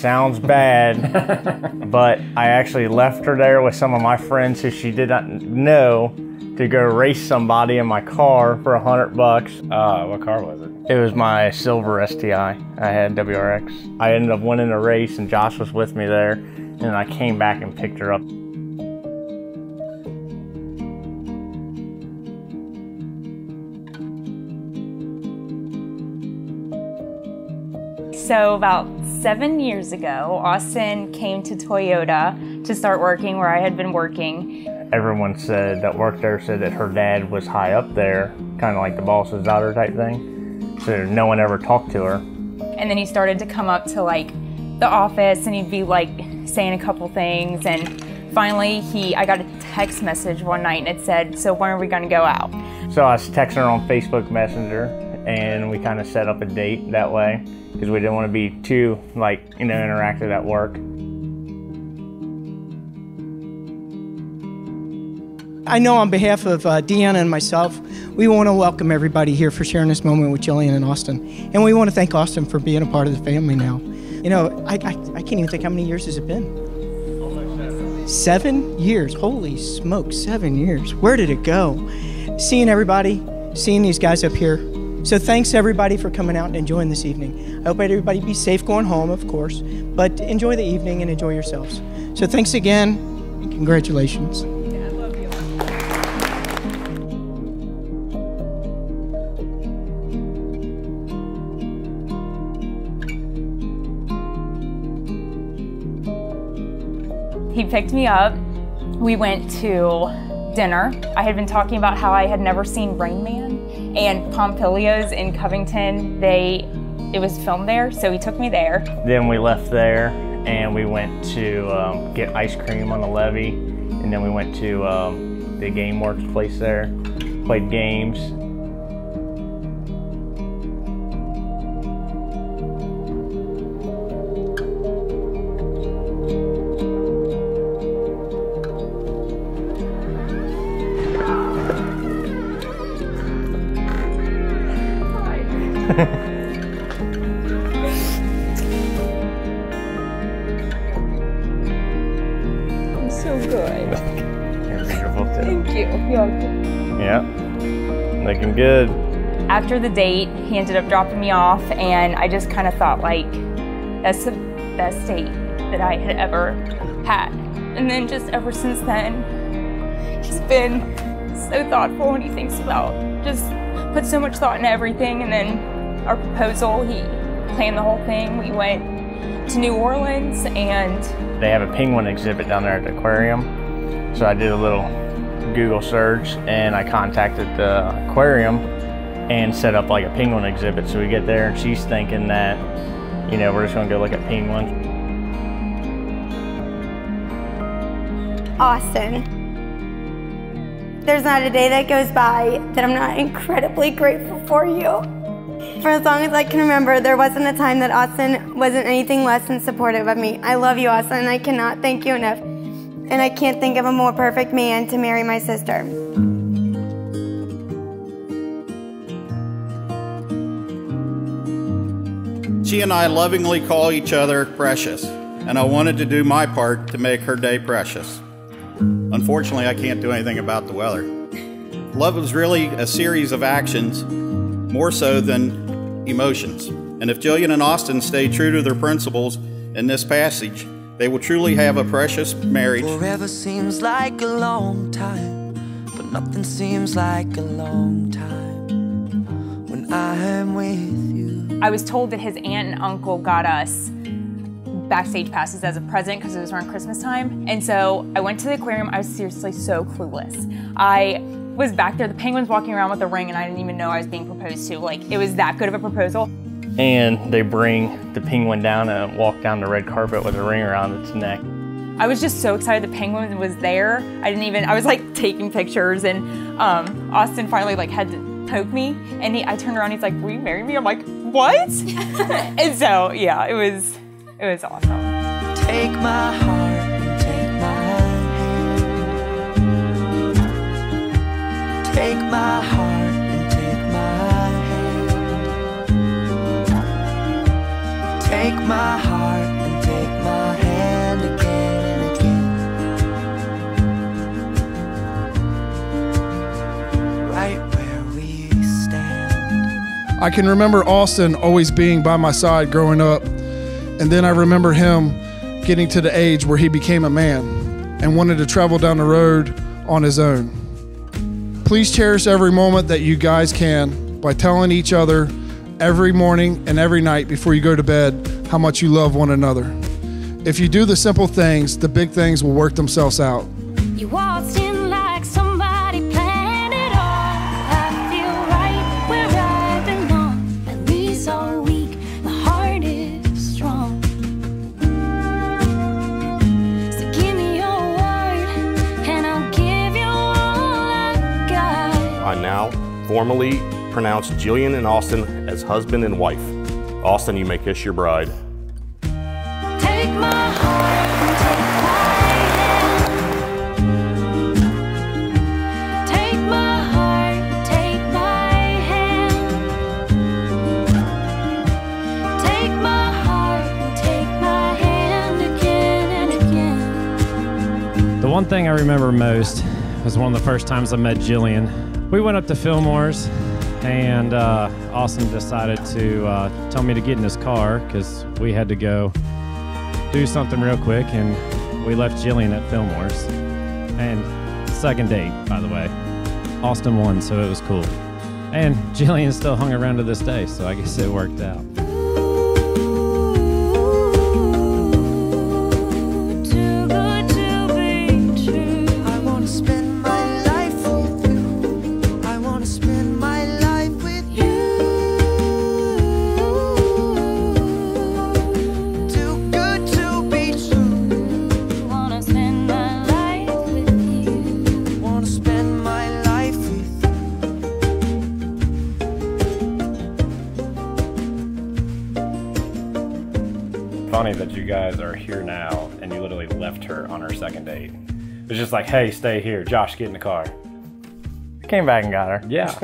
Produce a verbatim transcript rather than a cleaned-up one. sounds bad, but I actually left her there with some of my friends who she did not know to go race somebody in my car for a hundred bucks. Uh, what car was it? It was my silver S T I. I had W R X. I ended up winning a race and Josh was with me there, and I came back and picked her up. So about seven years ago, Austin came to Toyota to start working where I had been working. Everyone said that worked there said that her dad was high up there, kind of like the boss's daughter type thing. So no one ever talked to her. And then he started to come up to like the office and he'd be like saying a couple things. And finally, he I got a text message one night and it said, "So when are we gonna go out?" So I was texting her on Facebook Messenger and we kind of set up a date that way, because we didn't want to be too, like, you know, interactive at work. I know on behalf of uh, Deanna and myself, we want to welcome everybody here for sharing this moment with Jillian and Austin. And we want to thank Austin for being a part of the family now. You know, I, I, I can't even think how many years has it been? Seven years, holy smoke, seven years. Where did it go? Seeing everybody, seeing these guys up here. So thanks everybody for coming out and enjoying this evening. I hope everybody be safe going home, of course, but enjoy the evening and enjoy yourselves. So thanks again, and congratulations. Yeah, I love you. He picked me up. We went to dinner. I had been talking about how I had never seen Rain Man. And Pompilio's in Covington, they it was filmed there, so he took me there. Then we left there and we went to um, get ice cream on the levee, and then we went to um, the Game Works place there, played games. I'm so good. You're beautiful too. Thank you. You're welcome. Yeah, looking good. After the date, he ended up dropping me off, and I just kind of thought, like, that's the best date that I had ever had. And then just ever since then, he's been so thoughtful, and he thinks about, just puts so much thought into everything, and then our proposal, he planned the whole thing. We went to New Orleans, and they have a penguin exhibit down there at the aquarium. So I did a little Google search and I contacted the aquarium and set up like a penguin exhibit. So we get there and she's thinking that, you know, we're just gonna go look at penguins. Austin. There's not a day that goes by that I'm not incredibly grateful for you. For as long as I can remember, there wasn't a time that Austin wasn't anything less than supportive of me. I love you, Austin, and I cannot thank you enough. And I can't think of a more perfect man to marry my sister. She and I lovingly call each other precious, and I wanted to do my part to make her day precious. Unfortunately, I can't do anything about the weather. Love is really a series of actions, more so than emotions. And if Jillian and Austin stay true to their principles in this passage, they will truly have a precious marriage. Forever seems like a long time, but nothing seems like a long time when I am with you. I was told that his aunt and uncle got us backstage passes as a present because it was around Christmas time. And so I went to the aquarium. I was seriously so clueless. I was back there, the penguins walking around with a ring, and I didn't even know I was being proposed to. Like, it was that good of a proposal. And they bring the penguin down and walk down the red carpet with a ring around its neck. I was just so excited the penguin was there. I didn't even, I was like taking pictures, and um, Austin finally like had to poke me, and he, I turned around, he's like, "Will you marry me?" I'm like, "What?" And so, yeah, it was, it was awesome. Take my heart. Take my heart and take my hand. Take my heart and take my hand. I can remember Austin always being by my side growing up, and then I remember him getting to the age where he became a man and wanted to travel down the road on his own. Please cherish every moment that you guys can by telling each other every morning and every night before you go to bed how much you love one another. If you do the simple things, the big things will work themselves out. You waltzed in like somebody planned it all. I feel right where I belong. My knees are weak, my heart is strong. So give me your word, and I'll give you all I got. I now formally pronounce Jillian and Austin as husband and wife. Austin, you may kiss your bride. Take my heart and take my hand. Take my heart and take my hand. Take my heart and take my hand again and again. The one thing I remember most was one of the first times I met Jillian. We went up to Fillmore's, and uh, Austin decided to uh, tell me to get in his car because we had to go do something real quick, and we left Jillian at Fillmore's. And second date, by the way. Austin won, so it was cool. And Jillian still hung around to this day, so I guess it worked out. Funny that you guys are here now and you literally left her on her second date. It was just like, hey, stay here. Josh, get in the car. I came back and got her. Yeah.